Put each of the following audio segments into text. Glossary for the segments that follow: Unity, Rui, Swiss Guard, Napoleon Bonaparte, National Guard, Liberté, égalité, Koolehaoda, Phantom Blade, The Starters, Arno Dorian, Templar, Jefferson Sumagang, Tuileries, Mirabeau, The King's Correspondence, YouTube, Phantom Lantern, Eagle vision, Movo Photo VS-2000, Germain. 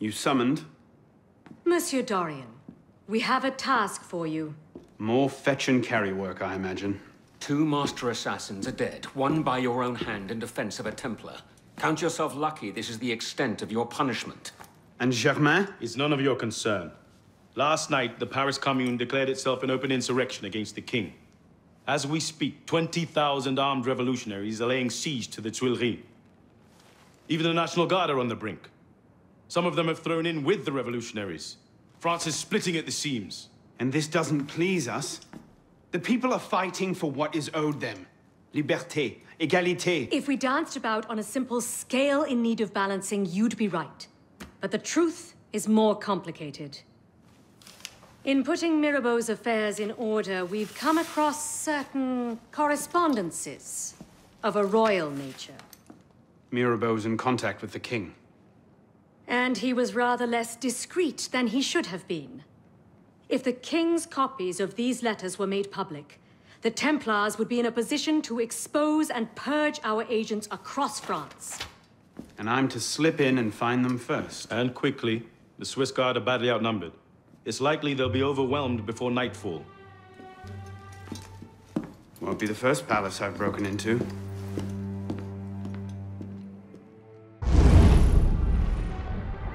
You summoned? Monsieur Dorian, we have a task for you. More fetch and carry work, I imagine. 2 master assassins are dead, 1 by your own hand in defense of a Templar. Count yourself lucky this is the extent of your punishment. And Germain? It's none of your concern. Last night, the Paris Commune declared itself an open insurrection against the king. As we speak, 20,000 armed revolutionaries are laying siege to the Tuileries. Even the National Guard are on the brink. Some of them have thrown in with the revolutionaries. France is splitting at the seams. And this doesn't please us. The people are fighting for what is owed them. Liberté, égalité. If we danced about on a simple scale in need of balancing, you'd be right. But the truth is more complicated. In putting Mirabeau's affairs in order, we've come across certain correspondences of a royal nature. Mirabeau's in contact with the king. And he was rather less discreet than he should have been. If the king's copies of these letters were made public, the Templars would be in a position to expose and purge our agents across France. And I'm to slip in and find them first. And quickly. The Swiss Guard are badly outnumbered. It's likely they'll be overwhelmed before nightfall. Won't be the first palace I've broken into.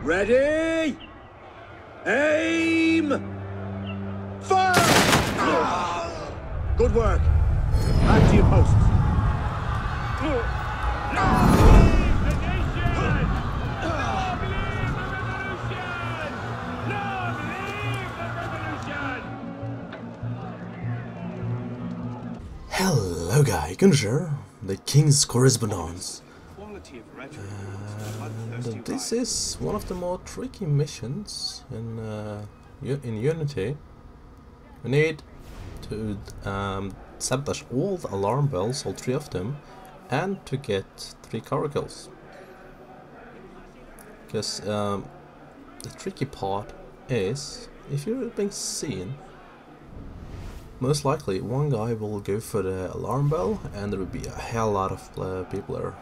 Ready? Aim! Fire! Good work. Back to your posts. Hello guys, Gunger, the King's Correspondence. This is one of the more tricky missions in Unity. We need to sabotage all the alarm bells, all 3 of them, and to get 3 caracals. Because the tricky part is, if you're being seen, most likely, 1 guy will go for the alarm bell, and there will be a hell lot of people there.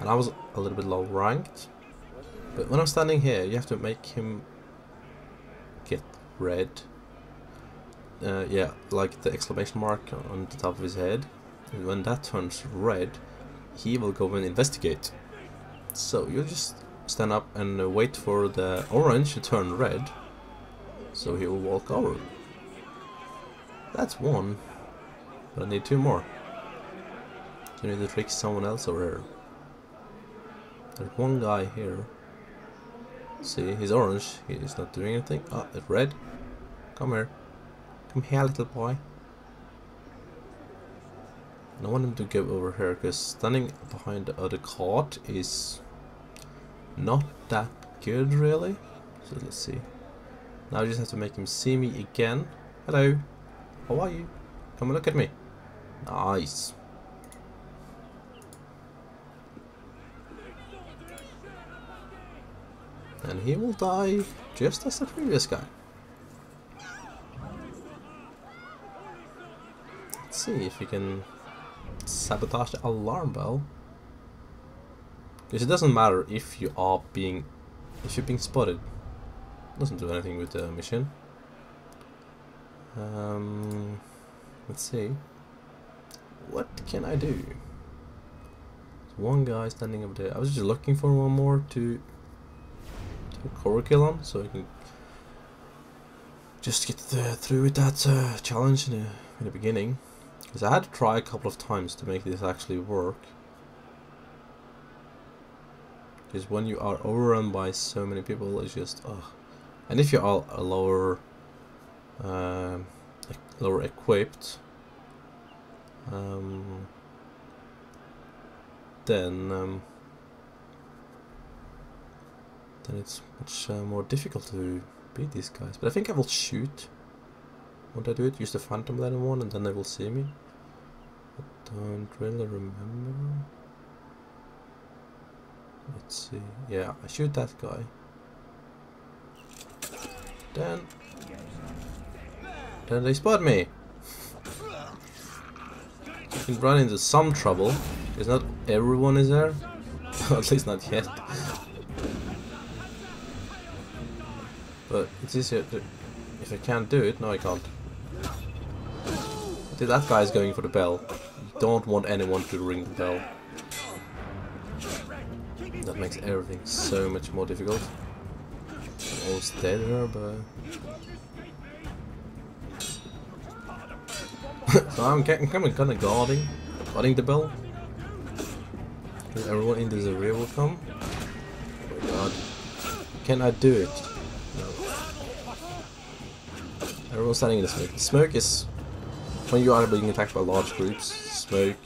And I was a little bit low ranked, but when I'm standing here, you have to make him get red. Yeah, like the exclamation mark on the top of his head. And when that turns red, he will go and investigate. So you just stand up and wait for the orange to turn red, so he will walk over. That's 1, but I need 2 more. I need to trick someone else over here. There's 1 guy here. See, he's orange. He's not doing anything. Ah, it's red. Come here. Come here, little boy. And I want him to go over here, because standing behind the other cart is not that good, really. So let's see. Now I just have to make him see me again. Hello. How are you? Come and look at me. Nice. And he will die just as the previous guy. Let's see if we can sabotage the alarm bell. Because it doesn't matter if you're being spotted. It doesn't do anything with the mission. Let's see. What can I do? There's 1 guy standing over there. I was just looking for 1 more to coracle on, so I can just get through with that challenge in the beginning. Because I had to try a couple of times to make this actually work. Because when you are overrun by so many people, it's just and if you are a lower equipped, then it's much more difficult to beat these guys. But I think I will shoot. Won't I do it? Use the Phantom Lantern and then they will see me. I don't really remember. Let's see. Yeah, I shoot that guy. Then they spot me. You can run into some trouble, because not everyone is there. At least not yet. But it's easier to, if I can't do it. No, I can't. That guy is going for the bell. You don't want anyone to ring the bell. That makes everything so much more difficult. I'm always dead here, but... so I'm kind of guarding the bell. Everyone in this area will come. Oh my god. Can I do it? No. Everyone's standing in the smoke. The smoke is... when you are being attacked by large groups, smoke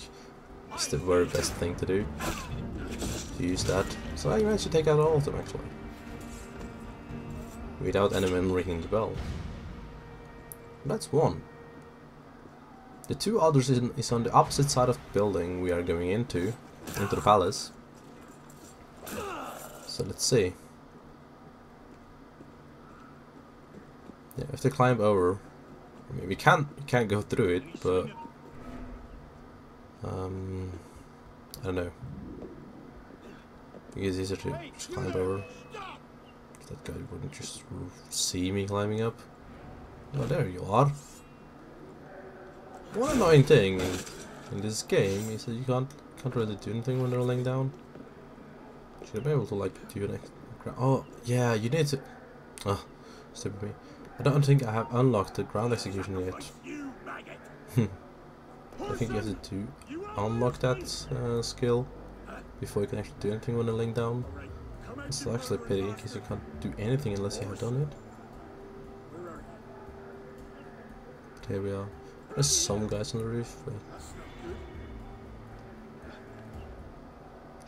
is the very best thing to do. To use that. So I can actually take out all of them, actually. Without anyone ringing the bell. That's one. The two others is on the opposite side of the building we are going into the palace. So let's see. Yeah, I have to climb over. I mean, we can't go through it, but I don't know. I think it's easier to just climb over. That guy wouldn't just see me climbing up. Oh, there you are. One annoying thing in this game is that you can't really do anything when they're laying down. Should I be able to like do an extra? Oh yeah, you need to. Ah, oh, stupid me. I don't think I have unlocked the ground execution yet. I think you have to unlock that skill before you can actually do anything when they're laying down. It's actually a pity because you can't do anything unless you have done it. But here we are. There's some guys on the roof, but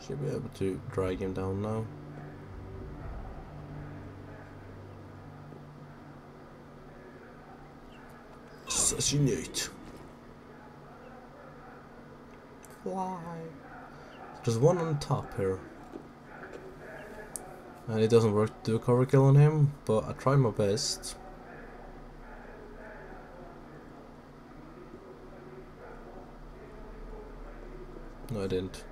should be able to drag him down now. Assassinate. Fly. There's one on top here. And it doesn't work to do a cover kill on him, but I try my best. No, I didn't.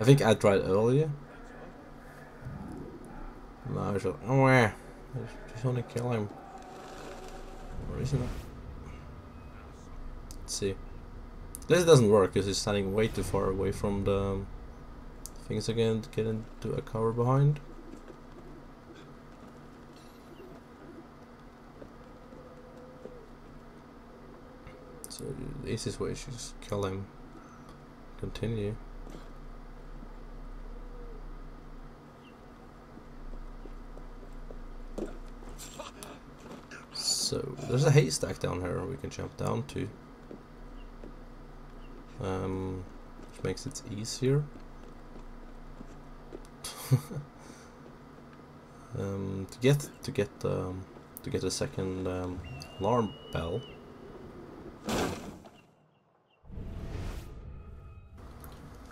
I think I tried earlier. Now I should. Oh, I just want to kill him. Or isn't it? Let's see. This doesn't work because he's standing way too far away from the things again to get into a cover behind. So the easiest way is just kill him. Continue. So there's a haystack down here we can jump down to, which makes it easier to get a second alarm bell.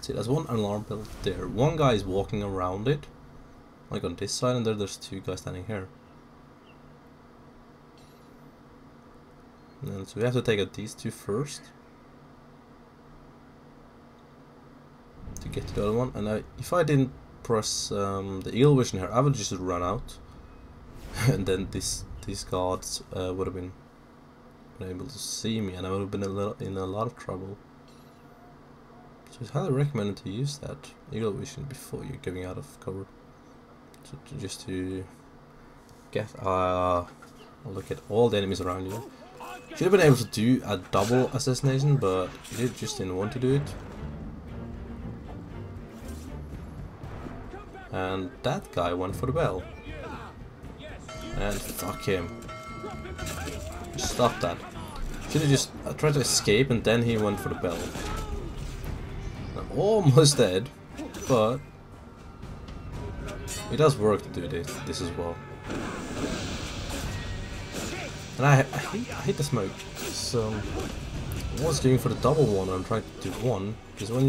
See, there's one alarm bell there. One guy is walking around it, like on this side, and there's two guys standing here. And so we have to take out these two first to get to the other one. And if I didn't press the eagle vision here, I would just run out, and then these guards would have been unable to see me, and I would have been in a lot of trouble. So it's highly recommended to use that eagle vision before you're going out of cover, so just to get a look at all the enemies around you. Should have been able to do a double assassination, but you just didn't want to do it. And that guy went for the bell. And fuck him. Stop that. Should have just tried to escape, and then he went for the bell. I'm almost dead, but it does work to do this as well. And I hate the smoke, so I was going for the double one. I'm trying to do one because when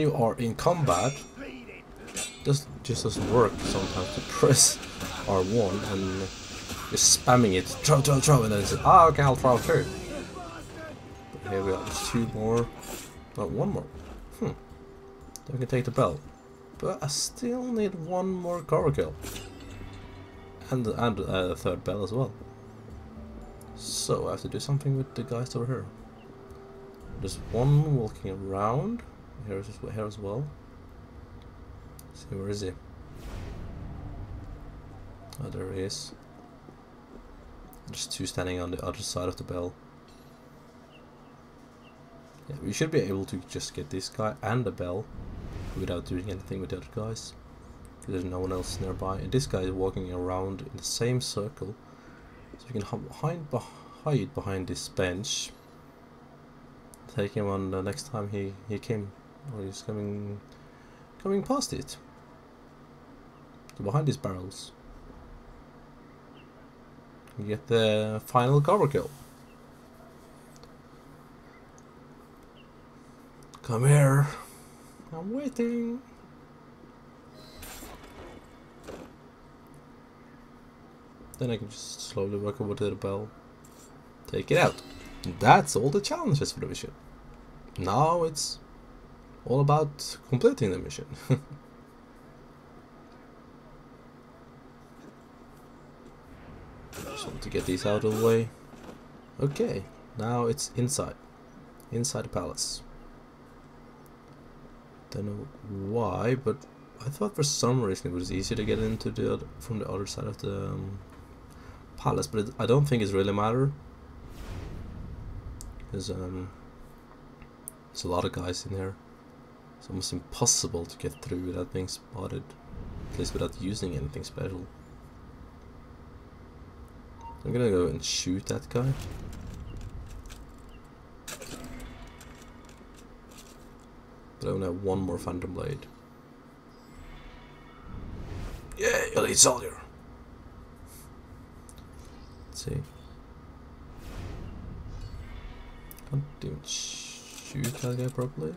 you are in combat, this just doesn't work sometimes to press R1 and just spamming it, throw, and then it says, ah, okay, I'll throw too. But here we are, there's two more, not one more. Hmm. Then we can take the bell. But I still need one more cover kill. And a third bell as well. So I have to do something with the guys over here. There's one walking around. Here as well. Let's see, where is he? Oh, there he is. There's two standing on the other side of the bell. Yeah, we should be able to just get this guy and the bell without doing anything with the other guys. There's no one else nearby, and this guy is walking around in the same circle. So we can hide behind this bench. Take him on the next time he's coming past it. So behind these barrels. We get the final cover kill. Come here. I'm waiting. Then I can just slowly work over to the bell. Take it out. That's all the challenges for the mission. Now it's all about completing the mission. Just want to get these out of the way. Okay, now it's inside the palace. Don't know why, but I thought for some reason it was easier to get into the other, from the other side of the palace, but I don't think it's really matter. There's a lot of guys in here. It's almost impossible to get through without being spotted, at least without using anything special. I'm gonna go and shoot that guy. But I only have one more Phantom Blade. Yeah, elite soldier! Let's see. Can't even shoot that guy properly.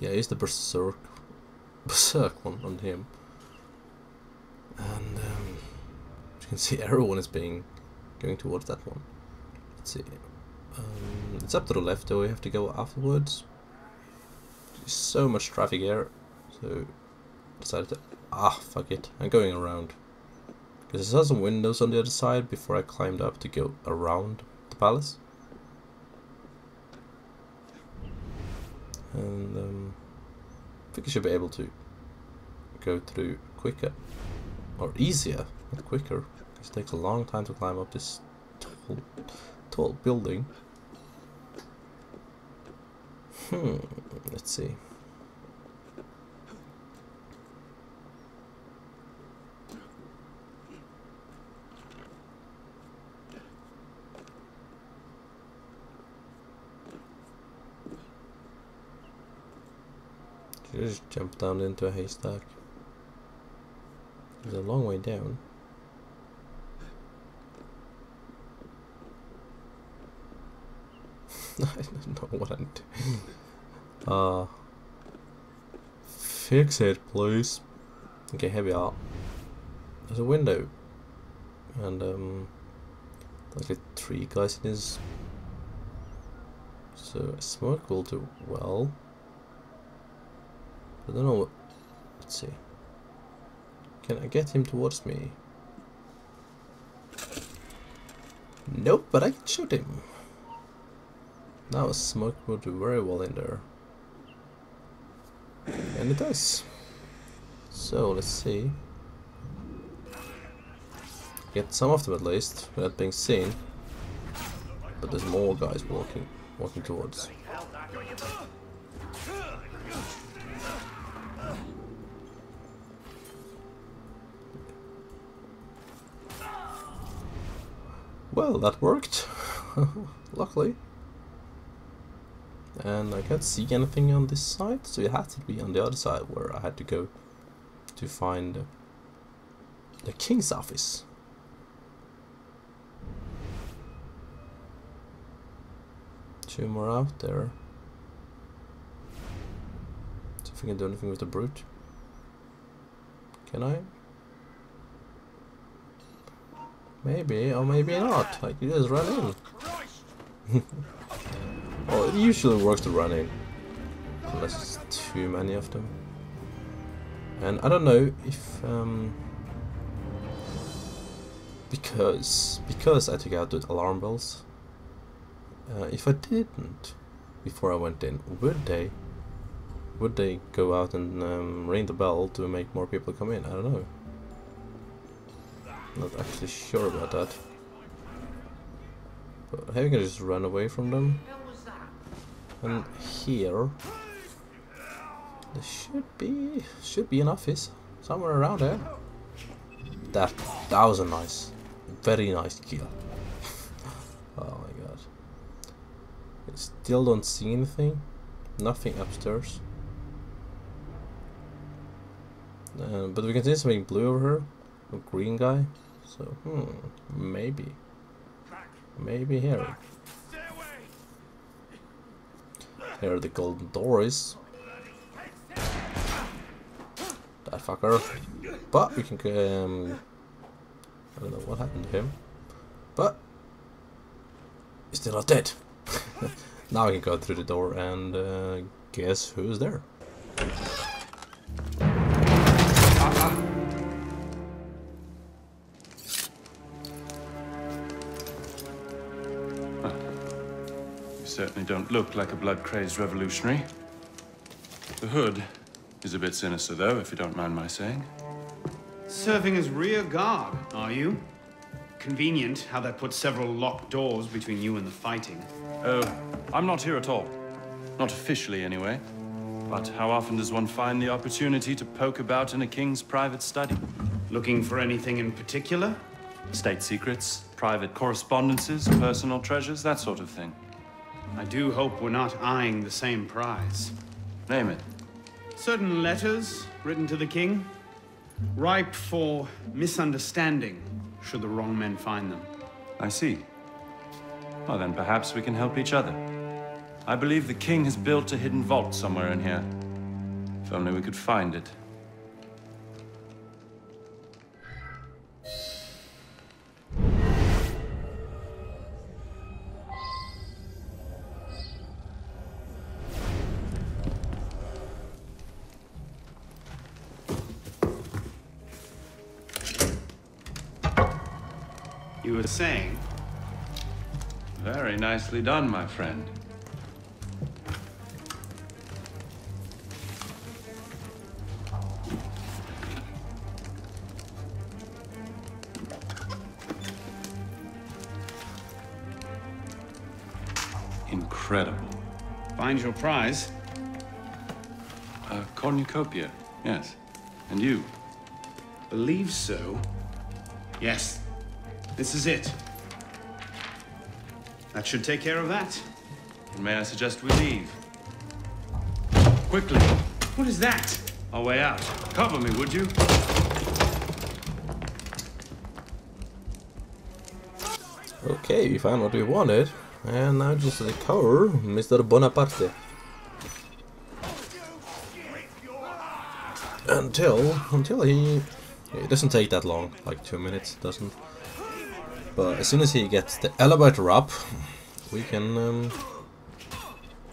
Yeah, he's the berserk one on him. And as you can see, everyone is going towards that one. Let's see. It's up to the left, though. We have to go afterwards. There's so much traffic here, so decided to fuck it. I'm going around because I saw some windows on the other side before I climbed up to go around the palace. And I think I should be able to go through quicker or easier, not quicker, because it takes a long time to climb up this tall building. Let's see. Just jump down into a haystack. There's a long way down. I don't know what I'm doing. Fix it, please. Okay, here we are. There's a window. And, like three guys in this. So, a smoke will do well. I don't know what. Let's see. Can I get him towards me? Nope, but I can shoot him. Now a smoke will do very well in there. And it does. So let's see. Get some of them at least, without being seen. But there's more guys walking towards. Well, that worked. Luckily. And I can't see anything on this side, so it had to be on the other side where I had to go to find the king's office. Two more out there. See if we can do anything with the brute. Can I? Maybe, or maybe not. Like, you just run in. Well, it usually works to run in. unless there's too many of them. And I don't know if because I took out the alarm bells. If I didn't before I went in, would they go out and ring the bell to make more people come in? I don't know. Not actually sure about that. But I can just run away from them. And here there should be an office somewhere around there. That was a nice, very nice kill. Oh my god! I still don't see anything. Nothing upstairs. But we can see something blue over here. A green guy, so maybe here. Here are the golden doors. That fucker. But we can I don't know what happened to him, but he's still not dead. Now we can go through the door and guess who's there. Certainly don't look like a blood-crazed revolutionary. The hood is a bit sinister, though, if you don't mind my saying. Serving as rear guard, are you? Convenient how that puts several locked doors between you and the fighting. Oh, I'm not here at all. Not officially, anyway. But how often does one find the opportunity to poke about in a king's private study? Looking for anything in particular? State secrets, private correspondences, personal treasures, that sort of thing. I do hope we're not eyeing the same prize. Name it. Certain letters written to the king, ripe for misunderstanding, should the wrong men find them. I see. Well, then perhaps we can help each other. I believe the king has built a hidden vault somewhere in here. If only we could find it. You were saying? Very nicely done, my friend. Incredible. Find your prize. A cornucopia, yes. And you? Believe so. Yes. This is it. That should take care of that. And may I suggest we leave? Quickly. What is that? Our way out. Cover me, would you? Okay, we found what we wanted. And now just recover Mr. Bonaparte. Until he... It doesn't take that long. Like 2 minutes, doesn't. But as soon as he gets the elevator up, we can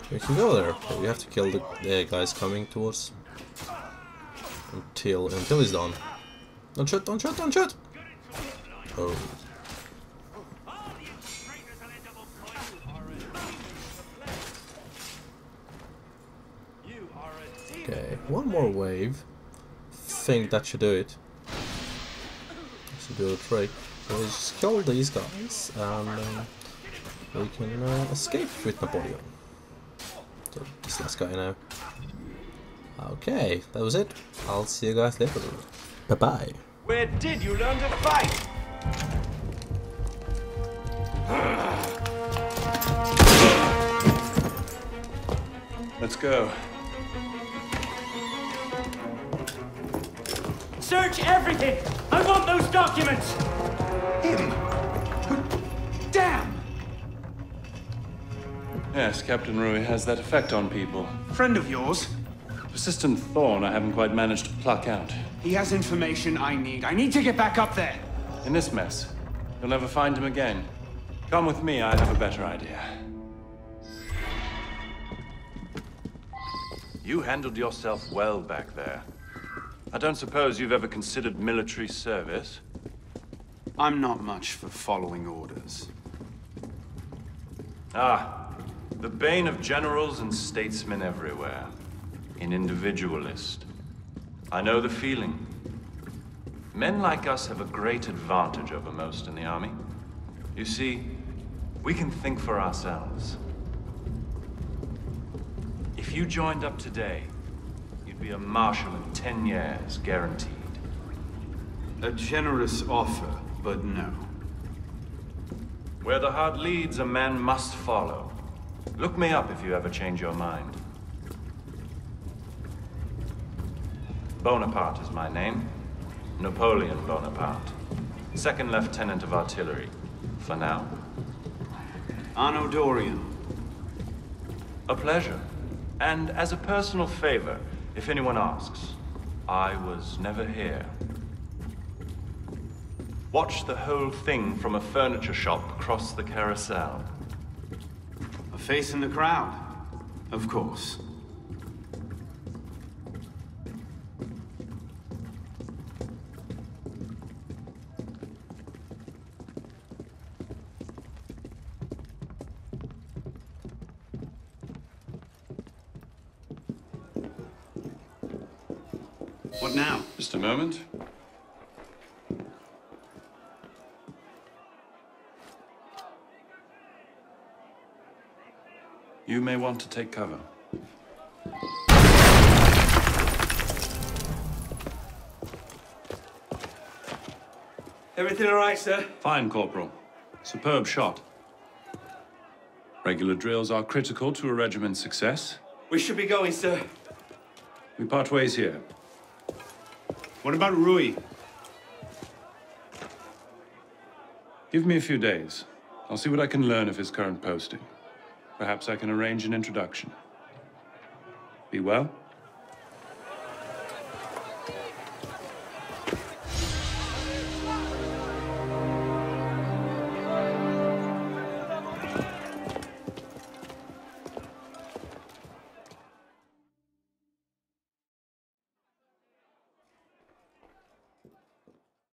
go there. But we have to kill the guys coming towards until he's done. Don't shoot! Don't shoot! Don't shoot! Oh. Okay, one more wave. I think that should do it. That should do the trick. So just kill these guys and we can escape with Napoleon. So this last guy now. Okay, that was it. I'll see you guys later. Bye bye. Where did you learn to fight? Let's go. Search everything! I want those documents! Him! Damn! Yes, Captain Rui has that effect on people. Friend of yours? Persistent thorn I haven't quite managed to pluck out. He has information I need. I need to get back up there! In this mess, you'll never find him again. Come with me, I have a better idea. You handled yourself well back there. I don't suppose you've ever considered military service? I'm not much for following orders. Ah, the bane of generals and statesmen everywhere. An individualist. I know the feeling. Men like us have a great advantage over most in the army. You see, we can think for ourselves. If you joined up today, you'd be a marshal in 10 years, guaranteed. A generous offer, but no. Where the heart leads, a man must follow. Look me up if you ever change your mind. Bonaparte is my name. Napoleon Bonaparte. Second Lieutenant of Artillery. For now. Arno Dorian. A pleasure. And as a personal favor, if anyone asks, I was never here. Watch the whole thing from a furniture shop across the carousel. A face in the crowd, of course. What now? Just a moment. You may want to take cover. Everything all right, sir? Fine, Corporal. Superb shot. Regular drills are critical to a regiment's success. We should be going, sir. We part ways here. What about Rui? Give me a few days. I'll see what I can learn of his current posting. Perhaps I can arrange an introduction. Be well.